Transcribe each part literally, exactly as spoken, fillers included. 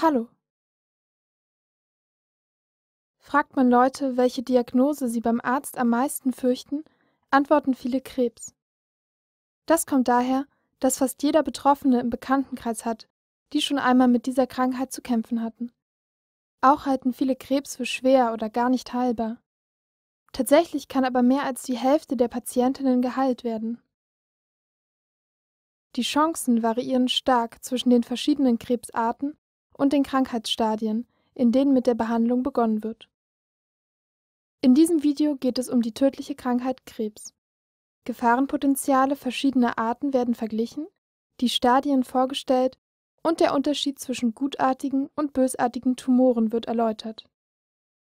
Hallo. Fragt man Leute, welche Diagnose sie beim Arzt am meisten fürchten, antworten viele Krebs. Das kommt daher, dass fast jeder Betroffene im Bekanntenkreis hat, die schon einmal mit dieser Krankheit zu kämpfen hatten. Auch halten viele Krebs für schwer oder gar nicht heilbar. Tatsächlich kann aber mehr als die Hälfte der Patientinnen geheilt werden. Die Chancen variieren stark zwischen den verschiedenen Krebsarten und den Krankheitsstadien, in denen mit der Behandlung begonnen wird. In diesem Video geht es um die tödliche Krankheit Krebs. Gefahrenpotenziale verschiedener Arten werden verglichen, die Stadien vorgestellt und der Unterschied zwischen gutartigen und bösartigen Tumoren wird erläutert.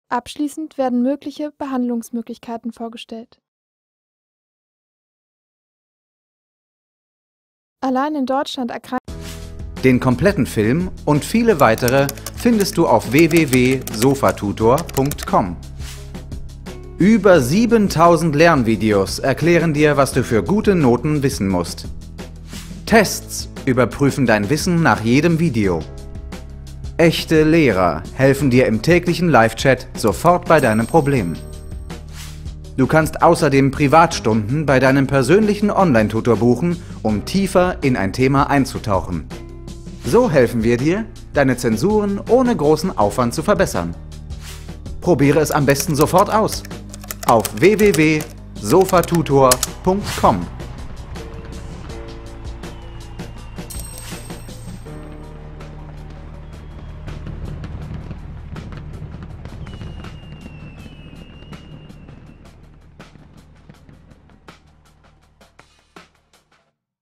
Abschließend werden mögliche Behandlungsmöglichkeiten vorgestellt. Allein in Deutschland erkranken. Den kompletten Film und viele weitere findest du auf w w w punkt sofatutor punkt com. Über siebentausend Lernvideos erklären dir, was du für gute Noten wissen musst. Tests überprüfen dein Wissen nach jedem Video. Echte Lehrer helfen dir im täglichen Live-Chat sofort bei deinen Problemen. Du kannst außerdem Privatstunden bei deinem persönlichen Online-Tutor buchen, um tiefer in ein Thema einzutauchen. So helfen wir dir, deine Zensuren ohne großen Aufwand zu verbessern. Probiere es am besten sofort aus. Auf w w w punkt sofatutor punkt com.